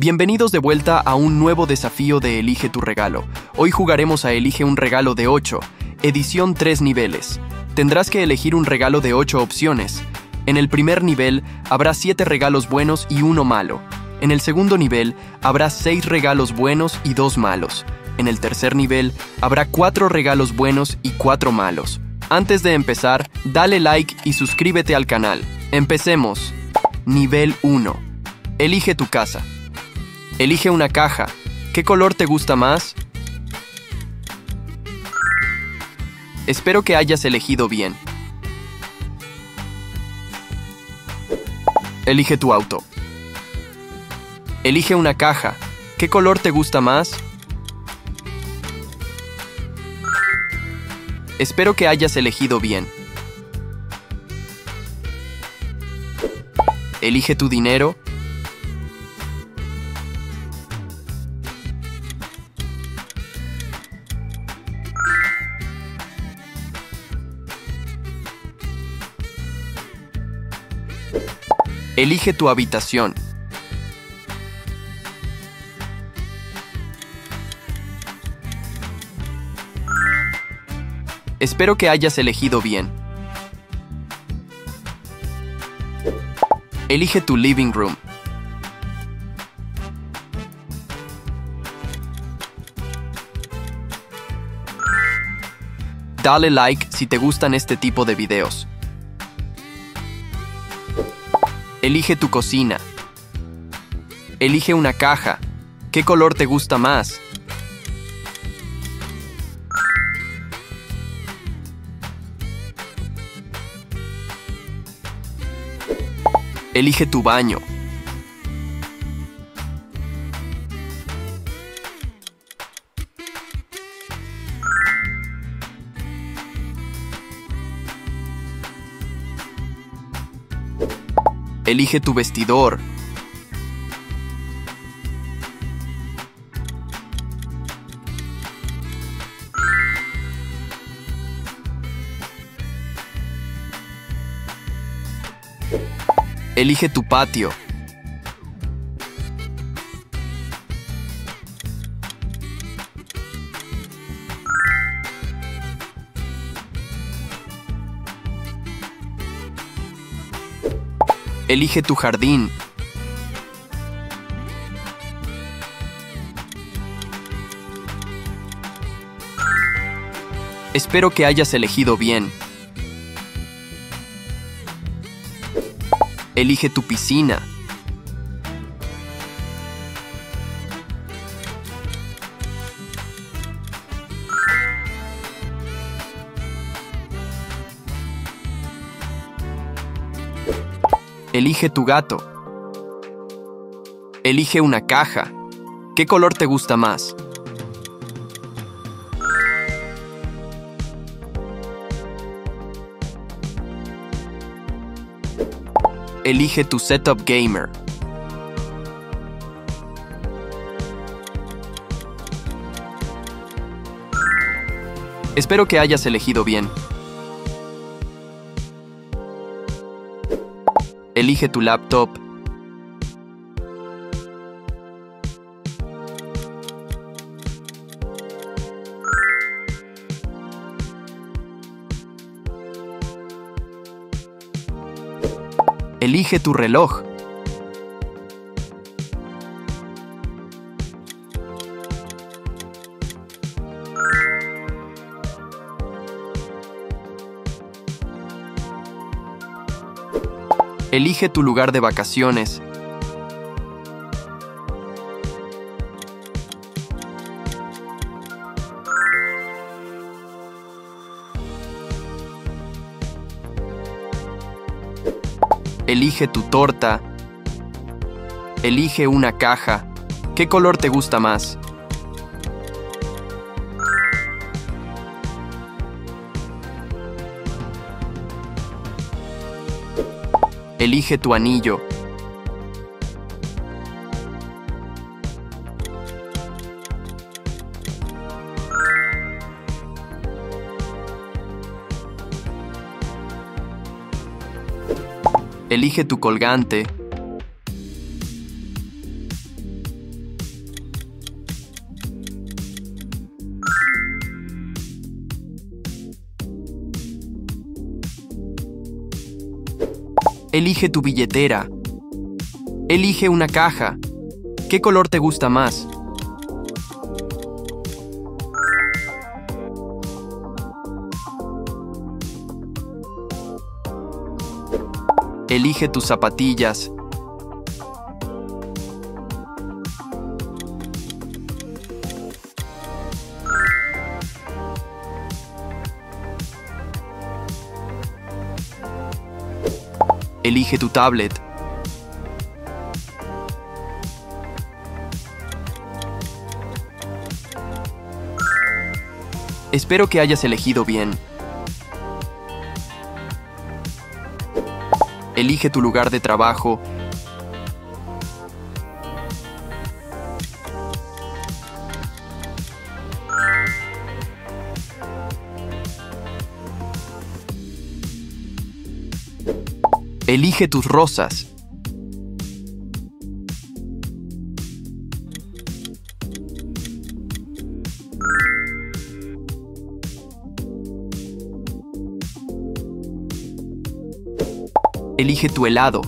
Bienvenidos de vuelta a un nuevo desafío de Elige tu regalo. Hoy jugaremos a Elige un regalo de 8, edición 3 niveles. Tendrás que elegir un regalo de 8 opciones. En el primer nivel habrá 7 regalos buenos y 1 malo. En el segundo nivel habrá 6 regalos buenos y 2 malos. En el tercer nivel habrá 4 regalos buenos y 4 malos. Antes de empezar, dale like y suscríbete al canal. Empecemos. Nivel 1. Elige tu casa. Elige una caja. ¿Qué color te gusta más? Espero que hayas elegido bien. Elige tu auto. Elige una caja. ¿Qué color te gusta más? Espero que hayas elegido bien. Elige tu dinero. Elige tu habitación. Espero que hayas elegido bien. Elige tu living room. Dale like si te gustan este tipo de videos. Elige tu cocina. Elige una caja. ¿Qué color te gusta más? Elige tu baño. Elige tu vestidor. Elige tu patio. Elige tu jardín. Espero que hayas elegido bien. Elige tu piscina. Elige tu gato. Elige una caja. ¿Qué color te gusta más? Elige tu setup gamer. Espero que hayas elegido bien. Elige tu laptop. Elige tu reloj. Elige tu lugar de vacaciones. Elige tu torta. Elige una caja. ¿Qué color te gusta más? Elige tu anillo. Elige tu colgante. Elige tu billetera. Elige una caja. ¿Qué color te gusta más? Elige tus zapatillas. Elige tu tablet. Espero que hayas elegido bien. Elige tu lugar de trabajo. Elige tus rosas. Elige tu helado.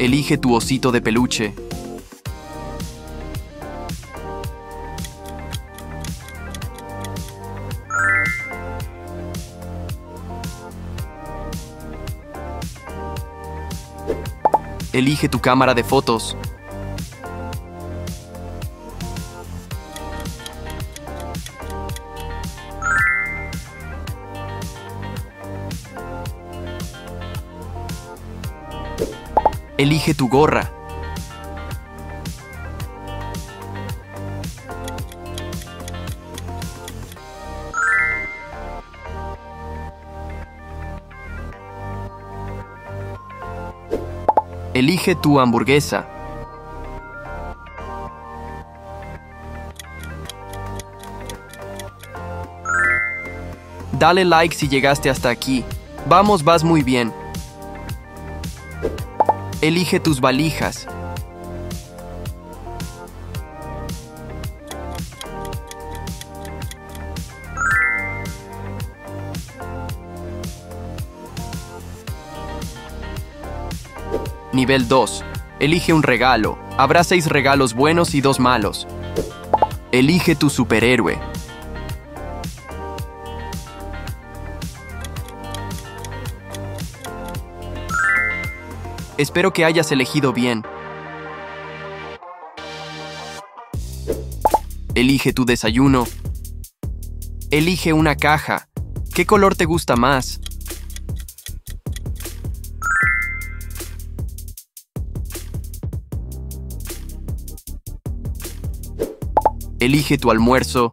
Elige tu osito de peluche. Elige tu cámara de fotos. Elige tu gorra. Elige tu hamburguesa. Dale like si llegaste hasta aquí. Vamos, vas muy bien. Elige tus valijas. Nivel 2. Elige un regalo. Habrá 6 regalos buenos y 2 malos. Elige tu superhéroe. Espero que hayas elegido bien. Elige tu desayuno. Elige una caja. ¿Qué color te gusta más? Elige tu almuerzo.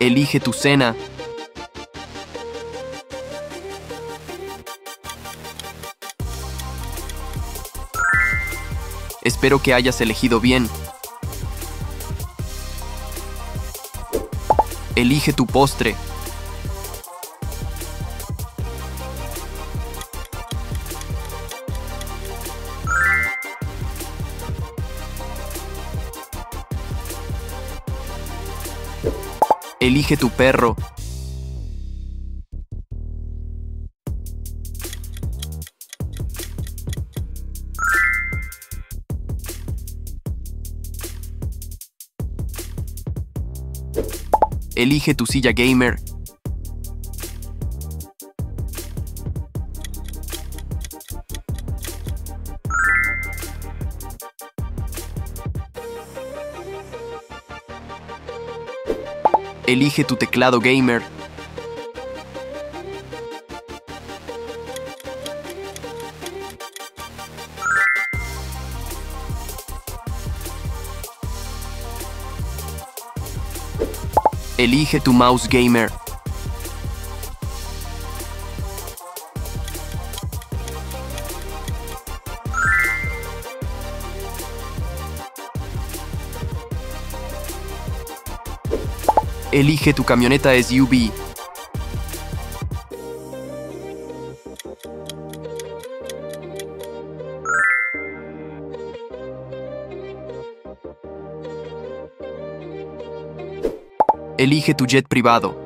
Elige tu cena. Espero que hayas elegido bien. Elige tu postre. Elige tu perro. Elige tu silla gamer. Elige tu teclado gamer. Elige tu mouse gamer. elige tu camioneta SUV. Elige tu jet privado.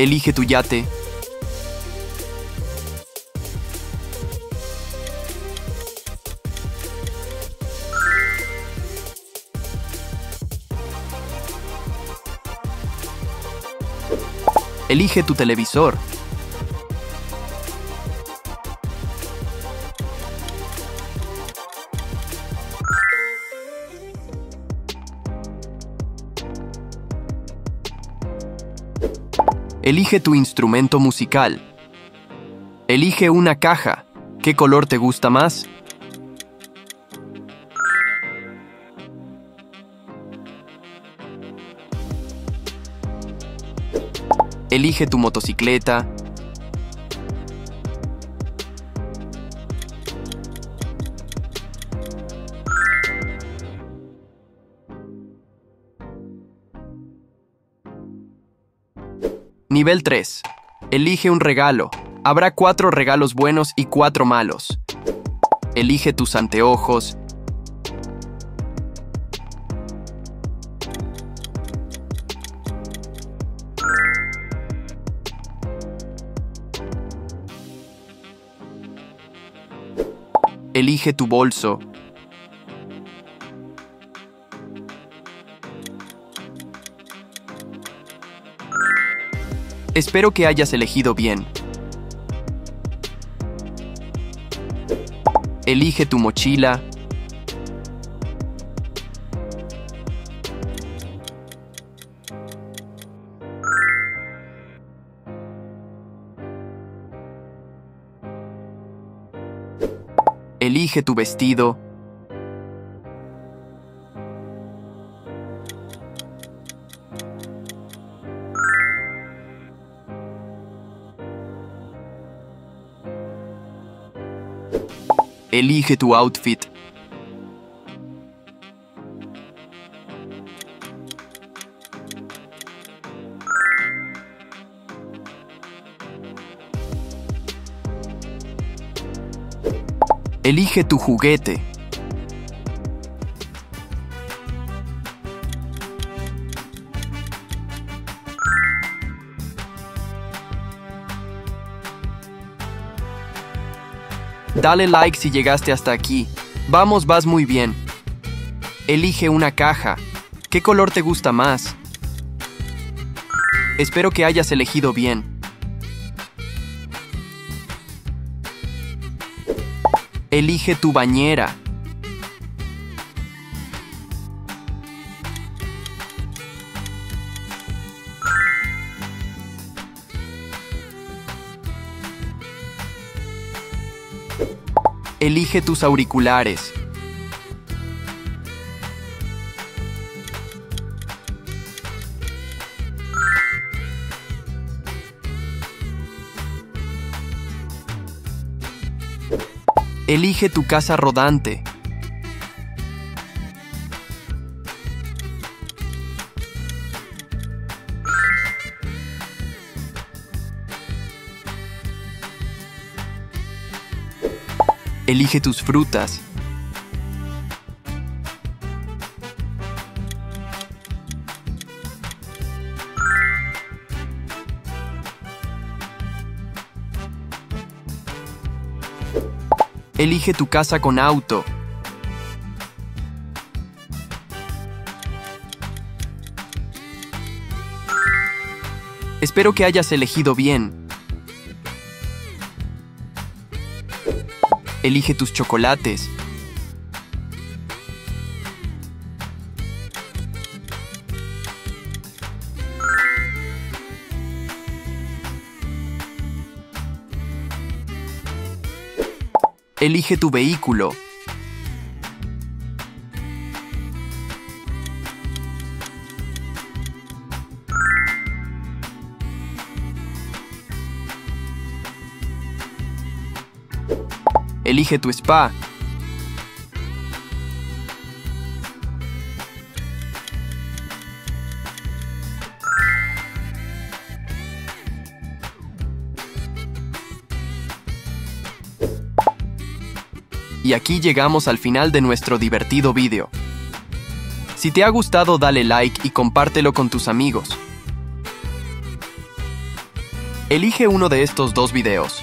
Elige tu yate. Elige tu televisor. Elige tu instrumento musical. Elige una caja. ¿Qué color te gusta más? Elige tu motocicleta. Nivel 3. Elige un regalo. Habrá 4 regalos buenos y 4 malos. Elige tus anteojos. Elige tu bolso. Espero que hayas elegido bien. Elige tu mochila. Elige tu vestido. Elige tu outfit. Elige tu juguete. Dale like si llegaste hasta aquí. Vamos, vas muy bien. Elige una caja. ¿Qué color te gusta más? Espero que hayas elegido bien. Elige tu bañera. Elige tus auriculares. Elige tu casa rodante. Elige tus frutas. Elige tu casa con auto. Espero que hayas elegido bien. Elige tus chocolates. Elige tu vehículo. Elige tu spa. Y aquí llegamos al final de nuestro divertido vídeo. Si te ha gustado, dale like y compártelo con tus amigos. Elige uno de estos dos videos.